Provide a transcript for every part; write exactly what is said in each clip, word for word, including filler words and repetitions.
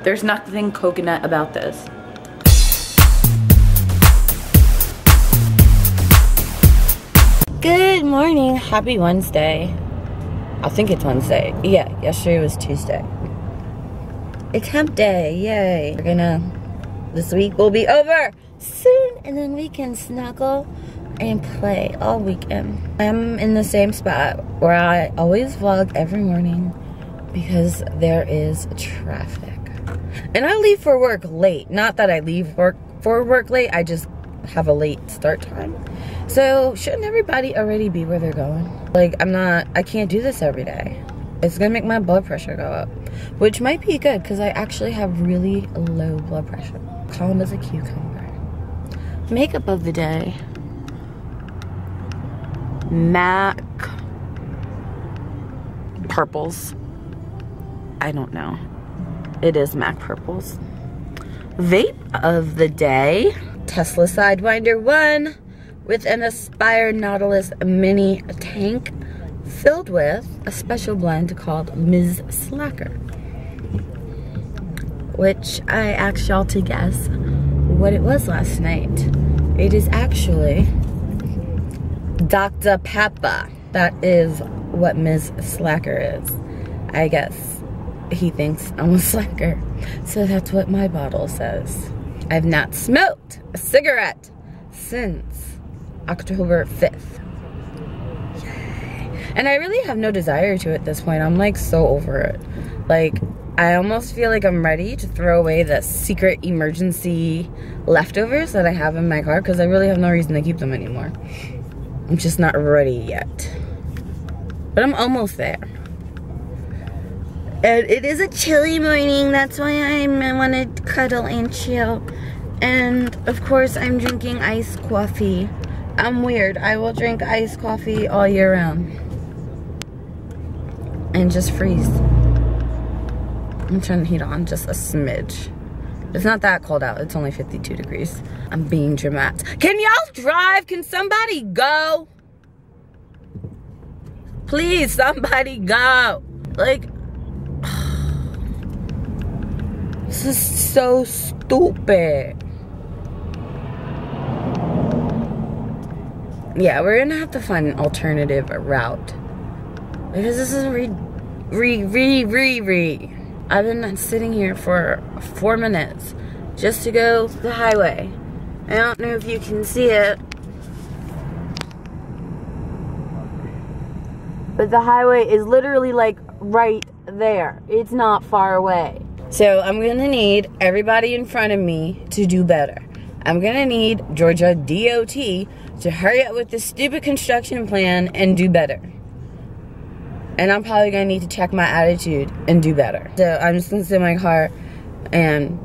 There's nothing coconut about this. Good morning, happy Wednesday. I think it's Wednesday. Yeah, yesterday was Tuesday. It's hump day, yay. We're gonna, this week will be over soon and then we can snuggle and play all weekend. I'm in the same spot where I always vlog every morning because there is traffic. And I leave for work late. Not that I leave work for work late, I just have a late start time. So shouldn't everybody already be where they're going? Like, I'm not, I can't do this every day. It's gonna make my blood pressure go up, which might be good because I actually have really low blood pressure. Calm as a cucumber. Makeup of the day. MAC purples. I don't know. It is MAC purples. Vape of the day. Tesla Sidewinder one with an Aspire Nautilus mini tank filled with a special blend called Miz Slacker, which I asked y'all to guess what it was last night. It is actually Doctor Papa. That is what Miz Slacker is, I guess. He thinks I'm a slacker, so that's what my bottle says. I've not smoked a cigarette since October fifth. Yay. And I really have no desire to at this point. I'm like so over it. Like, I almost feel like I'm ready to throw away the secret emergency leftovers that I have in my car because I really have no reason to keep them anymore. I'm just not ready yet, but I'm almost there. And it is a chilly morning, that's why I'm, I want to cuddle and chill. And of course I'm drinking iced coffee. I'm weird, I will drink iced coffee all year round. And just freeze. I'm turning the heat on just a smidge. It's not that cold out, it's only fifty-two degrees. I'm being dramatic. Can y'all drive? Can somebody go? Please, somebody go. Like, this is so stupid. Yeah, we're gonna have to find an alternative route because this is re, re, re, re, re. I've been sitting here for four minutes just to go to the highway. I don't know if you can see it, but the highway is literally like right there. It's not far away. So I'm gonna need everybody in front of me to do better. I'm gonna need Georgia D O T to hurry up with this stupid construction plan and do better. And I'm probably gonna need to check my attitude and do better. So I'm just gonna sit in my car and,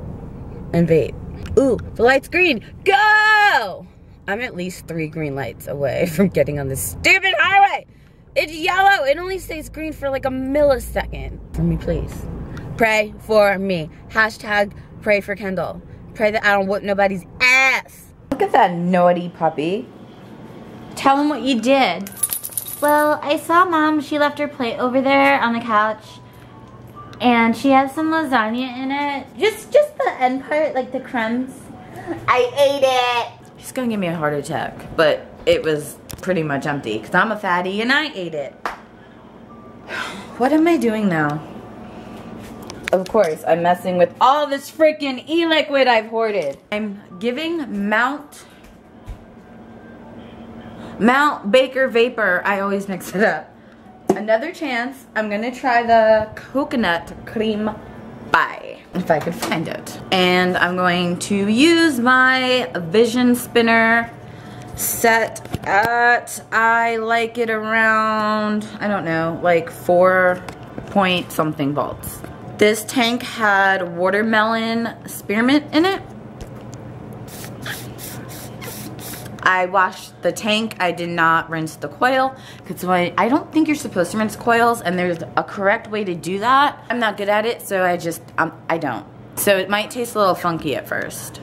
and vape. Ooh, the light's green, go! I'm at least three green lights away from getting on this stupid highway. It's yellow, it only stays green for like a millisecond. For me, please. Pray for me. Hashtag pray for Kendall. Pray that I don't whip nobody's ass. Look at that naughty puppy. Tell him what you did. Well, I saw Mom. She left her plate over there on the couch. And she has some lasagna in it. Just just the end part, like the crumbs. I ate it. She's gonna give me a heart attack. But it was pretty much empty. Because I'm a fatty and I ate it. What am I doing now? Of course, I'm messing with all this freaking e-liquid I've hoarded. I'm giving Mount... Mount Baker Vapor. I always mix it up. Another chance. I'm gonna try the coconut cream pie, if I could find it. And I'm going to use my vision spinner set at, I like it around, I don't know, like four point something volts. This tank had watermelon spearmint in it. I washed the tank. I did not rinse the coil. Because I, I don't think you're supposed to rinse coils, and there's a correct way to do that. I'm not good at it, so I just, um, I don't. So it might taste a little funky at first.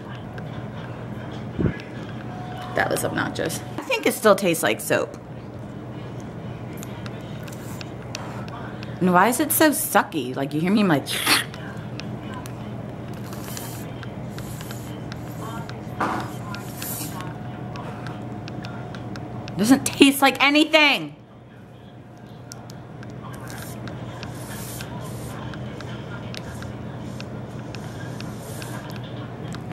That was obnoxious. I think it still tastes like soap. And why is it so sucky? Like, you hear me, I'm like, It doesn't taste like anything.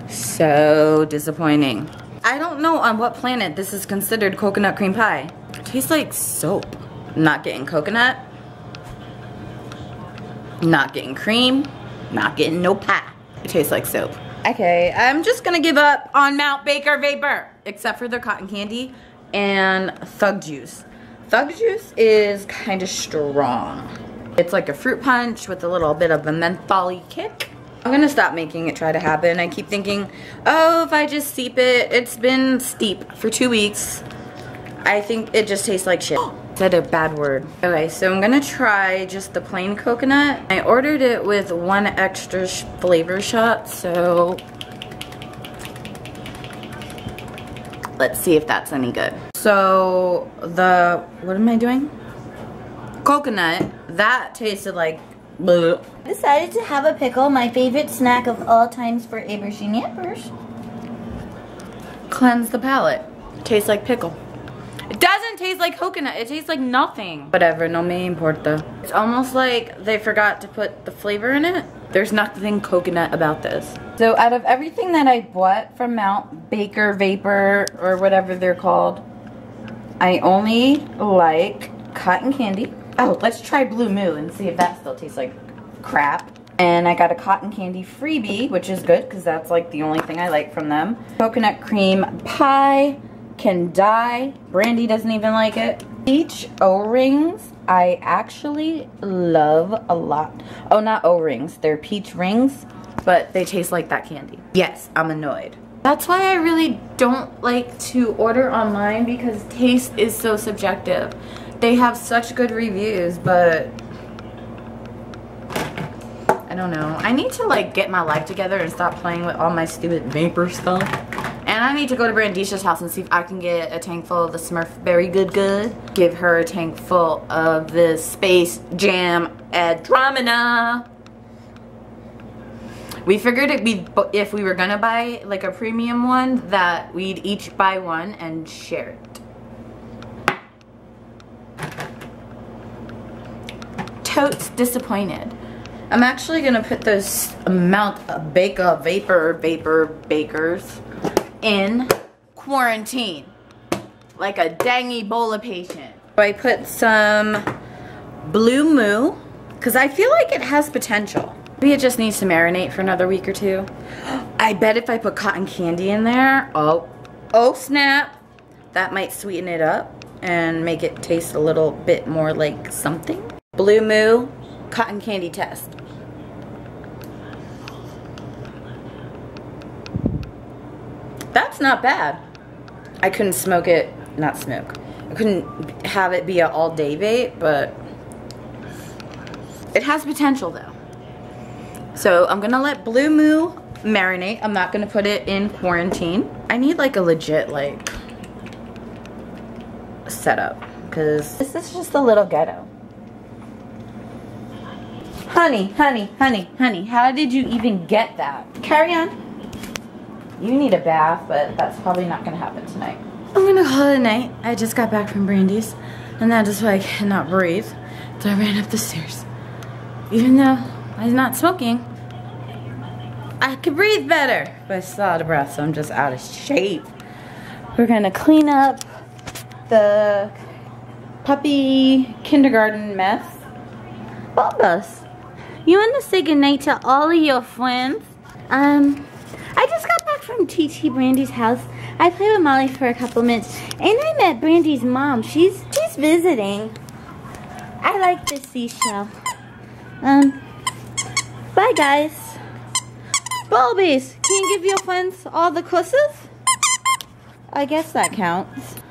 So disappointing. I don't know on what planet this is considered coconut cream pie. It tastes like soap. Not getting coconut. Not getting cream. Not getting no pie. It tastes like soap. Okay, I'm just gonna give up on Mount Baker Vapor, except for their cotton candy and Thug Juice. Thug Juice is kind of strong. It's like a fruit punch with a little bit of a menthol-y kick. I'm gonna stop making it try to happen. I keep thinking, oh, if I just steep it, it's been steep for two weeks. I think it just tastes like shit. Said a bad word. Okay, so I'm gonna try just the plain coconut. I ordered it with one extra sh flavor shot, so let's see if that's any good. So the, what am I doing? Coconut, that tasted like bleh. I decided to have a pickle, my favorite snack of all times for Abersheen Yappers. Cleanse the palate. Tastes like pickle. It doesn't taste like coconut, it tastes like nothing. Whatever, no me importa. It's almost like they forgot to put the flavor in it. There's nothing coconut about this. So out of everything that I bought from Mount Baker Vapor, or whatever they're called, I only like cotton candy. Oh, let's try Blue Moo and see if that still tastes like crap. And I got a cotton candy freebie, which is good, because that's like the only thing I like from them. Coconut cream pie. Can die. Brandy doesn't even like it. Peach O-rings, I actually love a lot. Oh, not O-rings, they're peach rings, but they taste like that candy. Yes, I'm annoyed. That's why I really don't like to order online, because taste is so subjective. They have such good reviews, but I don't know. I need to like get my life together and stop playing with all my stupid vapor stuff. And I need to go to Brandisha's house and see if I can get a tank full of the Smurf Berry Good Good. Give her a tank full of the Space Jam Andromeda. We figured it be if we were gonna buy like a premium one that we'd each buy one and share it. Totes disappointed. I'm actually gonna put those Mount Baker Vapor Vapor Bakers in quarantine like a dang Ebola patient. I put some Blue Moo because I feel like it has potential. Maybe it just needs to marinate for another week or two. I bet if I put cotton candy in there, oh, oh snap, that might sweeten it up and make it taste a little bit more like something. Blue Moo cotton candy test. That's not bad. I couldn't smoke it, not smoke. I couldn't have it be an all day vape, but it has potential though. So I'm gonna let Blue Moo marinate. I'm not gonna put it in quarantine. I need like a legit like setup, because this is just a little ghetto. Honey, honey, honey, honey, how did you even get that? Carry on. You need a bath, but that's probably not gonna happen tonight. I'm gonna call it a night. I just got back from Brandy's, and that is why I cannot breathe. So I ran up the stairs. Even though I'm not smoking, I could breathe better. But I still out of breath, so I'm just out of shape. We're gonna clean up the puppy kindergarten mess. Bulbous, you wanna say goodnight to all of your friends? Um, I just got back from T T Brandy's house. I played with Molly for a couple minutes, and I met Brandy's mom. She's she's visiting. I like this seashell. Um, bye guys. Bulbies, can you give your friends all the kisses? I guess that counts.